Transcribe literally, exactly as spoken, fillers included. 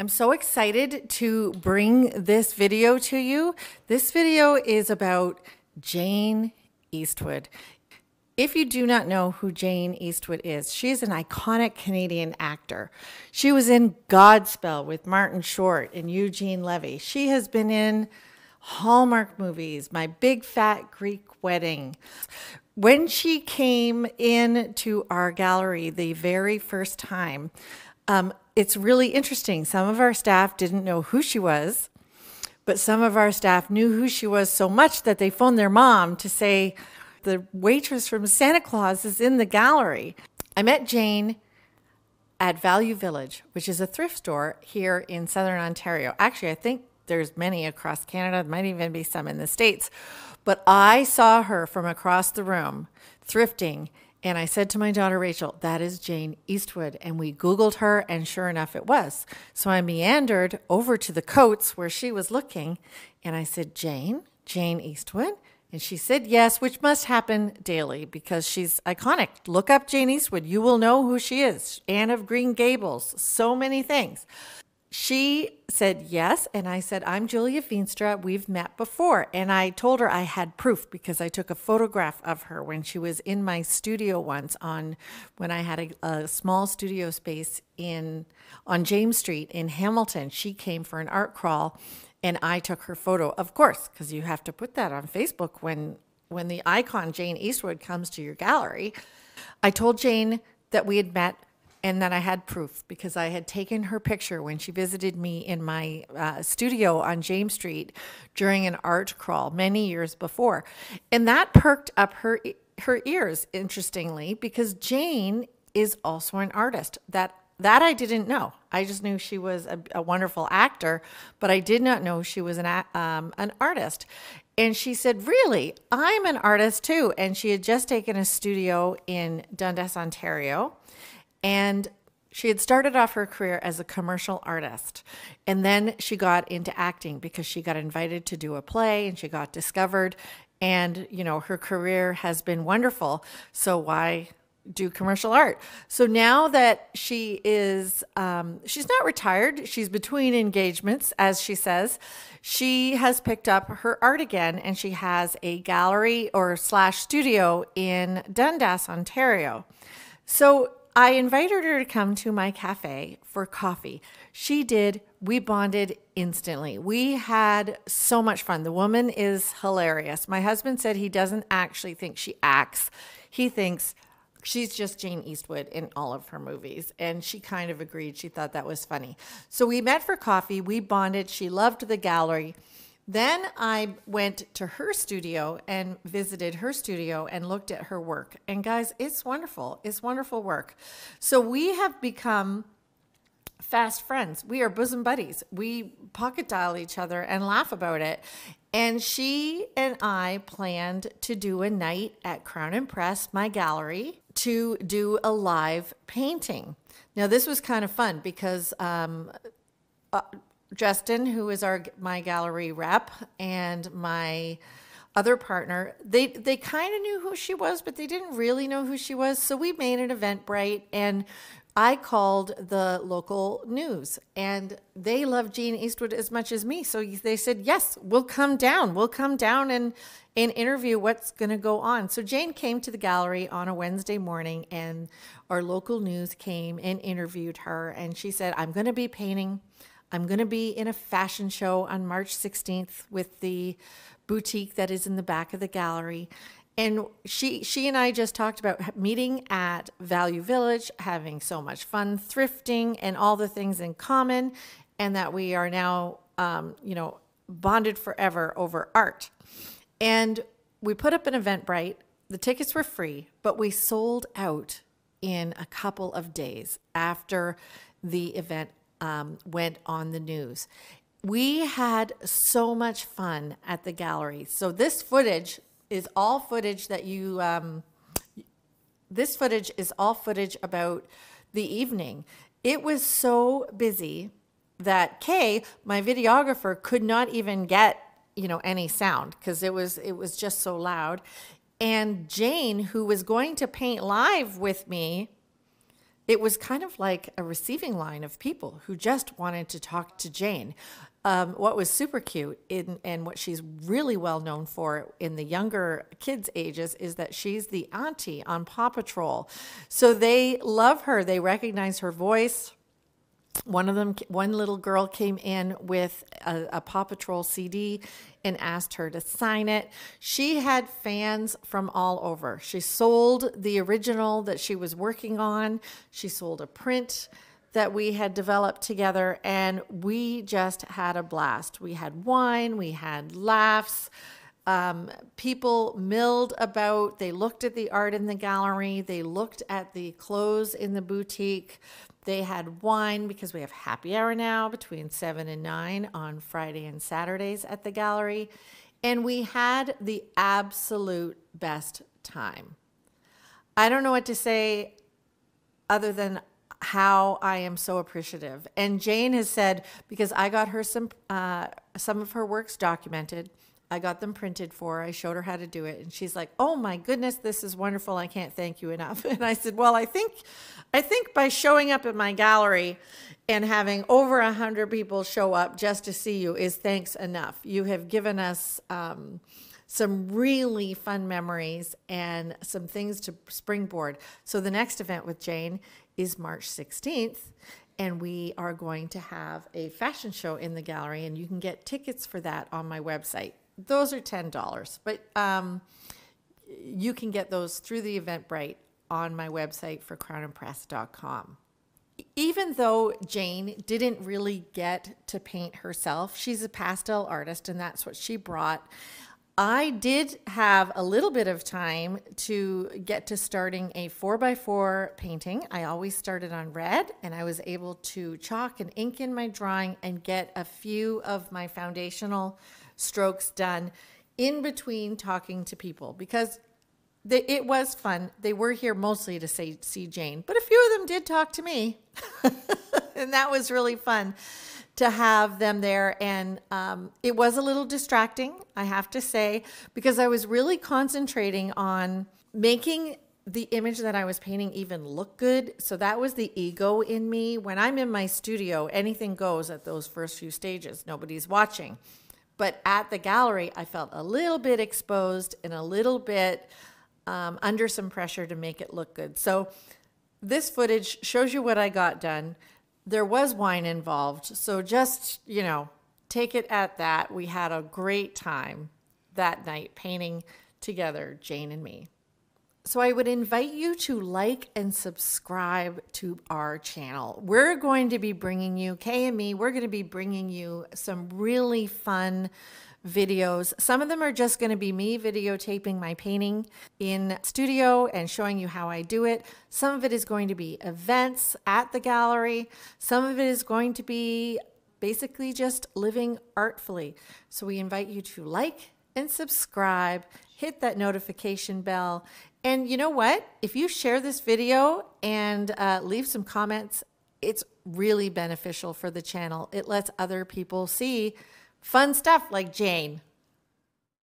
I'm so excited to bring this video to you. This video is about Jayne Eastwood. If you do not know who Jayne Eastwood is, she's an iconic Canadian actor. She was in Godspell with Martin Short and Eugene Levy. She has been in Hallmark movies, My Big Fat Greek Wedding. When she came into our gallery the very first time, um, it's really interesting. Some of our staff didn't know who she was, but some of our staff knew who she was so much that they phoned their mom to say, the waitress from Santa Claus is in the gallery. I met Jayne at Value Village, which is a thrift store here in Southern Ontario. Actually, I think there's many across Canada. There might even be some in the States. But I saw her from across the room thrifting, and I said to my daughter, Rachel, that is Jayne Eastwood. And we Googled her, and sure enough, it was. So I meandered over to the coats where she was looking, and I said, Jayne, Jayne Eastwood? And she said yes, which must happen daily because she's iconic. Look up Jayne Eastwood. You will know who she is. Anne of Green Gables. So many things. She said yes, and I said, I'm Julia Veenstra. We've met before. And I told her I had proof because I took a photograph of her when she was in my studio once on when I had a, a small studio space in on James Street in Hamilton. She came for an art crawl. And I took her photo, of course, because you have to put that on Facebook when when the icon Jayne Eastwood comes to your gallery. I told Jayne that we had met and that I had proof because I had taken her picture when she visited me in my uh, studio on James Street during an art crawl many years before. And that perked up her, her ears, interestingly, because Jayne is also an artist. That That I didn't know. I just knew she was a, a wonderful actor, but I did not know she was an um, an artist. And she said, really? I'm an artist too. And she had just taken a studio in Dundas, Ontario. And she had started off her career as a commercial artist. And then she got into acting because she got invited to do a play and she got discovered. And, you know, her career has been wonderful. So why do commercial art? So now that she is, um, she's not retired, she's between engagements, as she says, she has picked up her art again, and she has a gallery or slash studio in Dundas, Ontario. So I invited her to come to my cafe for coffee. She did. We bonded instantly. We had so much fun. The woman is hilarious. My husband said he doesn't actually think she acts. He thinks she's just Jayne Eastwood in all of her movies. And she kind of agreed. She thought that was funny. So we met for coffee. We bonded. She loved the gallery. Then I went to her studio and visited her studio and looked at her work. And guys, it's wonderful. It's wonderful work. So we have become fast friends. We are bosom buddies. We pocket dial each other and laugh about it. And she and I planned to do a night at Crown and Press, my gallery, to do a live painting. Now, this was kind of fun because um, uh, Justin, who is our my gallery rep, and my other partner, they, they kind of knew who she was, but they didn't really know who she was. So we made an Eventbrite, and I called the local news, and they love Jayne Eastwood as much as me. So they said, yes, we'll come down. We'll come down and, and interview what's going to go on. So Jayne came to the gallery on a Wednesday morning, and our local news came and interviewed her. And she said, I'm going to be painting. I'm going to be in a fashion show on March sixteenth with the boutique that is in the back of the gallery. And she she and I just talked about meeting at Value Village, having so much fun, thrifting, and all the things in common, and that we are now, um, you know, bonded forever over art. And we put up an Eventbrite. The tickets were free, but we sold out in a couple of days after the event um, went on the news. We had so much fun at the gallery. So this footage is all footage that you, um, this footage is all footage about the evening. It was so busy that Kay, my videographer, could not even get, you know, any sound because it was, it was just so loud. And Jayne, who was going to paint live with me, It was kind of like a receiving line of people who just wanted to talk to Jayne. Um, what was super cute in, and what she's really well known for in the younger kids' ages is that she's the auntie on Paw Patrol. So they love her. They recognize her voice. One of them, one little girl came in with a, a Paw Patrol C D and asked her to sign it. She had fans from all over. She sold the original that she was working on. She sold a print that we had developed together, and we just had a blast. We had wine, we had laughs. Um, people milled about. They looked at the art in the gallery. They looked at the clothes in the boutique. They had wine because we have happy hour now between seven and nine on Friday and Saturdays at the gallery. And we had the absolute best time. I don't know what to say other than how I am so appreciative. And Jayne has said, because I got her some, uh, some of her works documented, I got them printed for her. I showed her how to do it. And she's like, oh my goodness, this is wonderful. I can't thank you enough. And I said, well, I think, I think by showing up at my gallery and having over a hundred people show up just to see you is thanks enough. You have given us um, some really fun memories and some things to springboard. So the next event with Jayne is March sixteenth. And we are going to have a fashion show in the gallery, and you can get tickets for that on my website. Those are ten dollars, but um, you can get those through the Eventbrite on my website for crown and press dot com. Even though Jayne didn't really get to paint herself, she's a pastel artist and that's what she brought. I did have a little bit of time to get to starting a four by four painting. I always started on red, and I was able to chalk and ink in my drawing and get a few of my foundational strokes done in between talking to people, because they, it was fun. They were here mostly to say, see Jayne, but a few of them did talk to me, and that was really fun to have them there. And um, it was a little distracting, I have to say, because I was really concentrating on making the image that I was painting even look good. So that was the ego in me. When I'm in my studio, anything goes at those first few stages. Nobody's watching. But at the gallery, I felt a little bit exposed and a little bit um, under some pressure to make it look good. So this footage shows you what I got done. There was wine involved, so just, you know, take it at that. We had a great time that night painting together, Jayne and me. So I would invite you to like and subscribe to our channel. We're going to be bringing you, Kay and me, we're going to be bringing you some really fun videos. Some of them are just going to be me videotaping my painting in studio and showing you how I do it. Some of it is going to be events at the gallery. Some of it is going to be basically just living artfully. So we invite you to like and subscribe, hit that notification bell. And you know what? If you share this video and uh, leave some comments, it's really beneficial for the channel. It lets other people see fun stuff like Jayne.